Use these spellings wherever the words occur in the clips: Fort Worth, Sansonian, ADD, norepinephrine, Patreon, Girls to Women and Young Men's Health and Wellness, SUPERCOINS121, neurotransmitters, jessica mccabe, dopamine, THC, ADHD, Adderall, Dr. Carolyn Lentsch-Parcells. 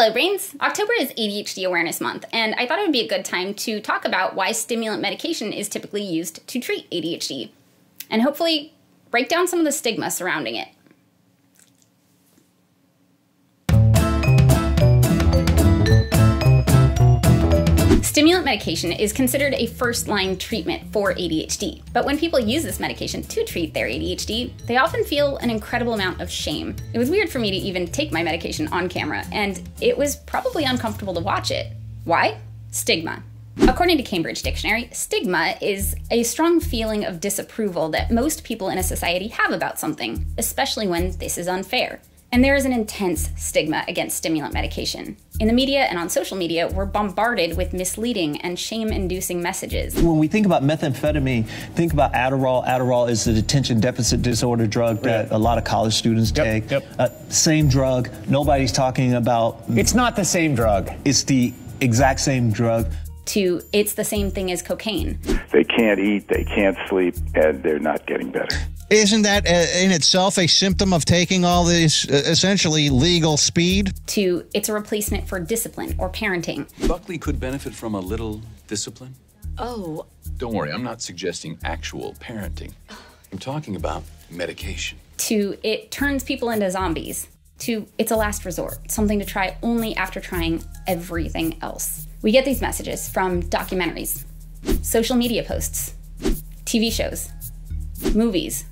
Hello Brains! October is ADHD Awareness Month, and I thought it would be a good time to talk about why stimulant medication is typically used to treat ADHD, and hopefully break down some of the stigma surrounding it. Stimulant medication is considered a first-line treatment for ADHD, but when people use this medication to treat their ADHD, they often feel an incredible amount of shame. It was weird for me to even take my medication on camera, and it was probably uncomfortable to watch it. Why? Stigma. According to Cambridge Dictionary, stigma is a strong feeling of disapproval that most people in a society have about something, especially when this is unfair. And there is an intense stigma against stimulant medication. In the media and on social media, we're bombarded with misleading and shame-inducing messages. When we think about methamphetamine, think about Adderall. Adderall is the attention deficit disorder drug that a lot of college students take. Same drug. Nobody's talking about... It's not the same drug. It's the exact same drug. To it's the same thing as cocaine. They can't eat, they can't sleep, and they're not getting better. Isn't that in itself a symptom of taking all this essentially legal speed? To it's a replacement for discipline or parenting. Buckley could benefit from a little discipline. Oh. Don't worry, I'm not suggesting actual parenting. I'm talking about medication. To it turns people into zombies. To it's a last resort, something to try only after trying everything else. We get these messages from documentaries, social media posts, TV shows, movies,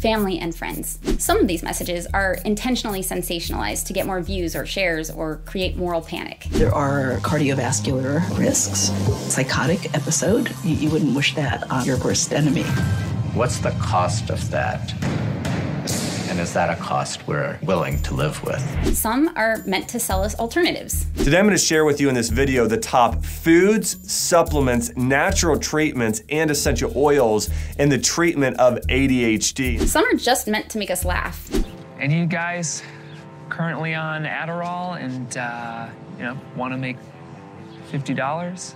family and friends. Some of these messages are intentionally sensationalized to get more views or shares or create moral panic. There are cardiovascular risks, psychotic episode. You wouldn't wish that on your worst enemy. What's the cost of that? And is that a cost we're willing to live with? Some are meant to sell us alternatives. Today I'm going to share with you in this video the top foods, supplements, natural treatments, and essential oils in the treatment of ADHD. Some are just meant to make us laugh. Any guys currently on Adderall and you know, want to make $50?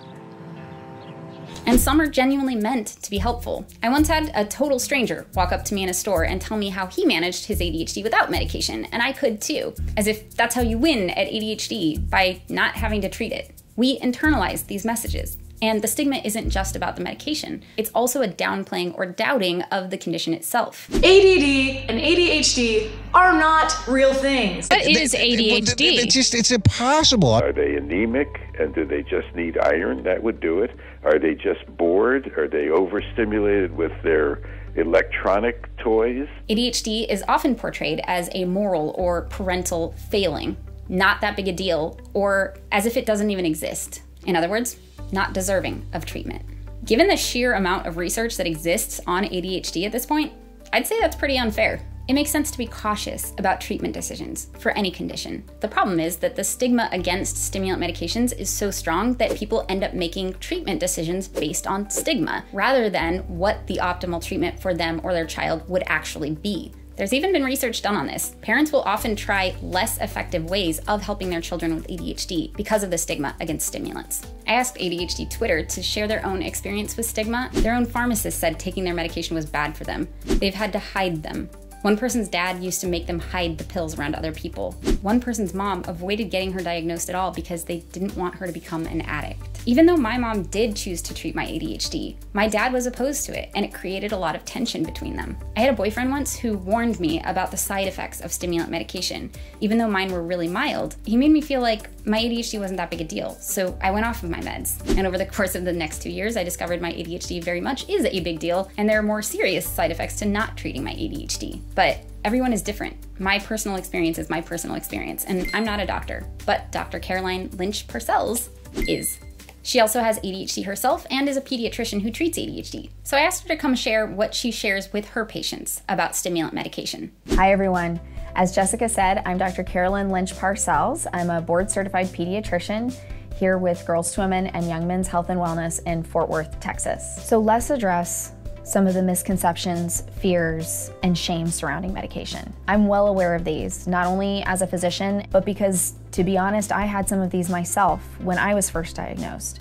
And some are genuinely meant to be helpful. I once had a total stranger walk up to me in a store and tell me how he managed his ADHD without medication, and I could too, as if that's how you win at ADHD, by not having to treat it. We internalize these messages, and the stigma isn't just about the medication. It's also a downplaying or doubting of the condition itself. ADD and ADHD are not real things. What is ADHD? It's impossible. Are they anemic? And do they just need iron? That would do it. Are they just bored? Are they overstimulated with their electronic toys? ADHD is often portrayed as a moral or parental failing, not that big a deal, or as if it doesn't even exist. In other words, not deserving of treatment. Given the sheer amount of research that exists on ADHD at this point, I'd say that's pretty unfair. It makes sense to be cautious about treatment decisions for any condition. The problem is that the stigma against stimulant medications is so strong that people end up making treatment decisions based on stigma, rather than what the optimal treatment for them or their child would actually be. There's even been research done on this. Parents will often try less effective ways of helping their children with ADHD because of the stigma against stimulants. I asked ADHD Twitter to share their own experience with stigma. Their own pharmacist said taking their medication was bad for them. They've had to hide them. One person's dad used to make them hide the pills around other people. One person's mom avoided getting her diagnosed at all because they didn't want her to become an addict. Even though my mom did choose to treat my ADHD, my dad was opposed to it, and it created a lot of tension between them. I had a boyfriend once who warned me about the side effects of stimulant medication. Even though mine were really mild, he made me feel like my ADHD wasn't that big a deal, so I went off of my meds. And over the course of the next 2 years, I discovered my ADHD very much is a big deal, and there are more serious side effects to not treating my ADHD. But everyone is different. My personal experience is my personal experience, and I'm not a doctor, but Dr. Carolyn Lentsch-Parcells is. She also has ADHD herself and is a pediatrician who treats ADHD. So I asked her to come share what she shares with her patients about stimulant medication. Hi everyone. As Jessica said, I'm Dr. Carolyn Lentsch-Parcells. I'm a board-certified pediatrician here with Girls to Women and Young Men's Health and Wellness in Fort Worth, Texas. So let's address some of the misconceptions, fears, and shame surrounding medication. I'm well aware of these, not only as a physician, but because, to be honest, I had some of these myself when I was first diagnosed.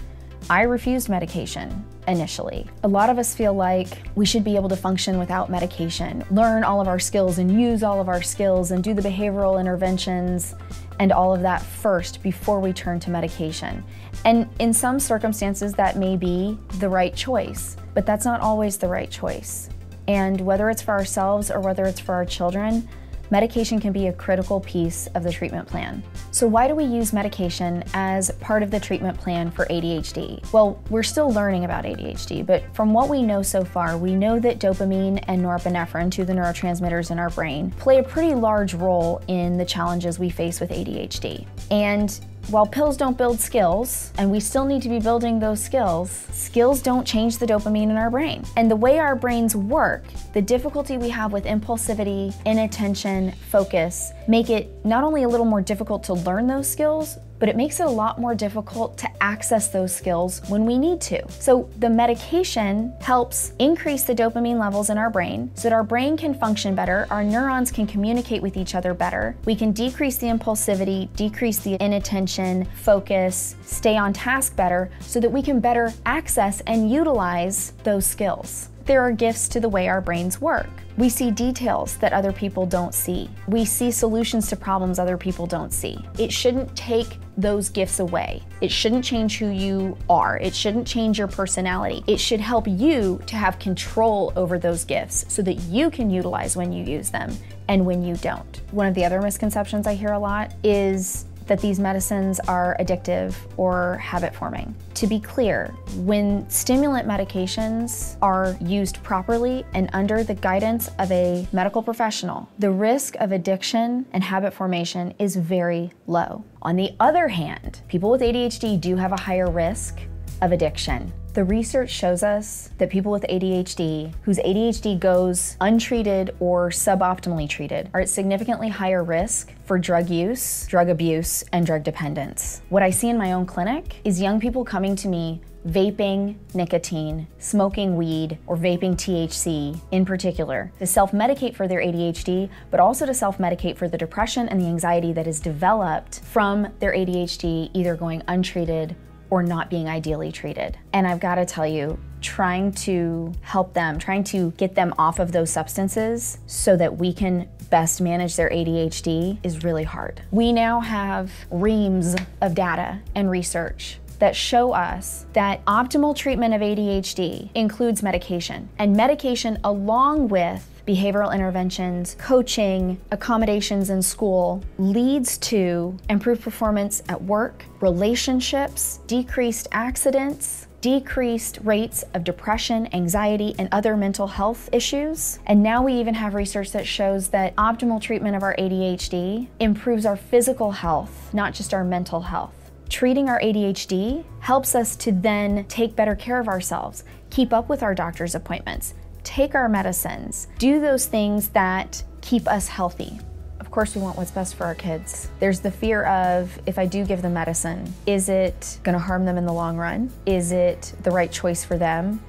I refused medication initially. A lot of us feel like we should be able to function without medication, learn all of our skills and use all of our skills and do the behavioral interventions and all of that first before we turn to medication. And in some circumstances that may be the right choice, but that's not always the right choice. And whether it's for ourselves or whether it's for our children, medication can be a critical piece of the treatment plan. So why do we use medication as part of the treatment plan for ADHD? Well, we're still learning about ADHD, but from what we know so far, we know that dopamine and norepinephrine, two of the neurotransmitters in our brain, play a pretty large role in the challenges we face with ADHD. And while pills don't build skills, and we still need to be building those skills, skills don't change the dopamine in our brain. And the way our brains work, the difficulty we have with impulsivity, inattention, focus, make it not only a little more difficult to learn those skills, but it makes it a lot more difficult to access those skills when we need to. So the medication helps increase the dopamine levels in our brain so that our brain can function better, our neurons can communicate with each other better, we can decrease the impulsivity, decrease the inattention, focus, stay on task better so that we can better access and utilize those skills. There are gifts to the way our brains work. We see details that other people don't see. We see solutions to problems other people don't see. It shouldn't take those gifts away. It shouldn't change who you are. It shouldn't change your personality. It should help you to have control over those gifts so that you can utilize when you use them and when you don't. One of the other misconceptions I hear a lot is that these medicines are addictive or habit forming. To be clear, when stimulant medications are used properly and under the guidance of a medical professional, the risk of addiction and habit formation is very low. On the other hand, people with ADHD do have a higher risk of addiction. The research shows us that people with ADHD, whose ADHD goes untreated or suboptimally treated, are at significantly higher risk for drug use, drug abuse, and drug dependence. What I see in my own clinic is young people coming to me vaping nicotine, smoking weed, or vaping THC in particular, to self-medicate for their ADHD, but also to self-medicate for the depression and the anxiety that is developed from their ADHD either going untreated or not being ideally treated. And I've got to tell you, trying to help them, trying to get them off of those substances so that we can best manage their ADHD is really hard. We now have reams of data and research that show us that optimal treatment of ADHD includes medication, and medication along with behavioral interventions, coaching, accommodations in school leads to improved performance at work, relationships, decreased accidents, decreased rates of depression, anxiety, and other mental health issues. And now we even have research that shows that optimal treatment of our ADHD improves our physical health, not just our mental health. Treating our ADHD helps us to then take better care of ourselves, keep up with our doctor's appointments, take our medicines, do those things that keep us healthy. Of course, we want what's best for our kids. There's the fear of, if I do give them medicine, is it gonna harm them in the long run? Is it the right choice for them?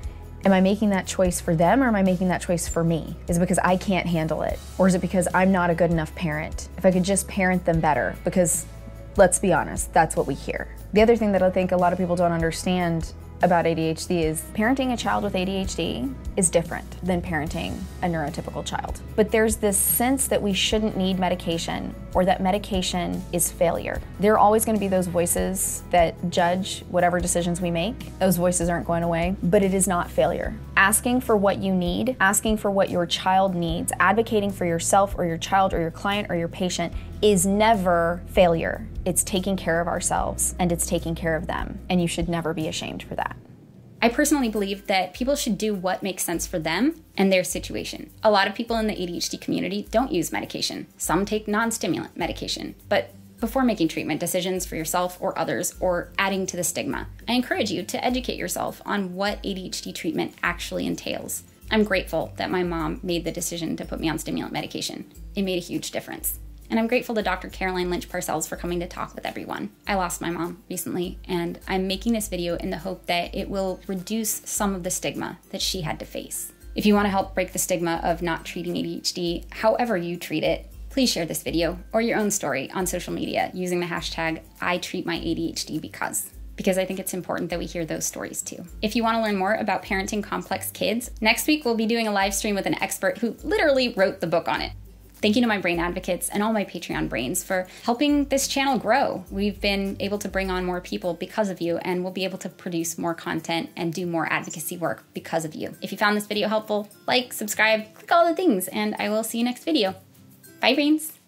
Am I making that choice for them, or am I making that choice for me? Is it because I can't handle it? Or is it because I'm not a good enough parent? If I could just parent them better, because let's be honest, that's what we hear. The other thing that I think a lot of people don't understand about ADHD is parenting a child with ADHD is different than parenting a neurotypical child. But there's this sense that we shouldn't need medication, or that medication is failure. There are always going to be those voices that judge whatever decisions we make. Those voices aren't going away, but it is not failure. Asking for what you need, asking for what your child needs, advocating for yourself or your child or your client or your patient is never failure. It's taking care of ourselves, and it's taking care of them, and you should never be ashamed for that. I personally believe that people should do what makes sense for them and their situation. A lot of people in the ADHD community don't use medication. Some take non-stimulant medication, but before making treatment decisions for yourself or others or adding to the stigma, I encourage you to educate yourself on what ADHD treatment actually entails. I'm grateful that my mom made the decision to put me on stimulant medication. It made a huge difference. And I'm grateful to Dr. Carolyn Lentsch-Parcells for coming to talk with everyone. I lost my mom recently, and I'm making this video in the hope that it will reduce some of the stigma that she had to face. If you want to help break the stigma of not treating ADHD, however you treat it, please share this video or your own story on social media using the hashtag #ITreatMyADHD because I think it's important that we hear those stories too. If you want to learn more about parenting complex kids, next week we'll be doing a live stream with an expert who literally wrote the book on it. Thank you to my brain advocates and all my Patreon brains for helping this channel grow. We've been able to bring on more people because of you, and we'll be able to produce more content and do more advocacy work because of you. If you found this video helpful, like, subscribe, click all the things, and I will see you next video. Bye, brains.